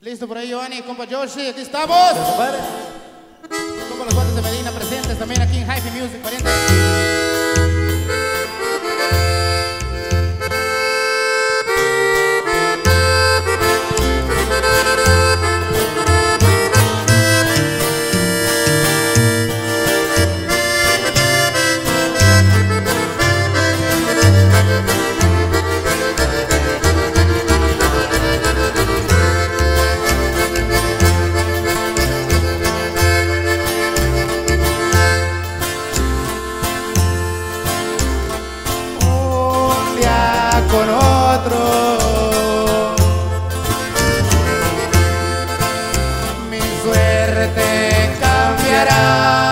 Listo por ahí, Giovanni, compa Yoshi, aquí estamos. Compa los cuates de Medina presentes también aquí en Hyphy Music, parientes. Con otro, mi suerte cambiará.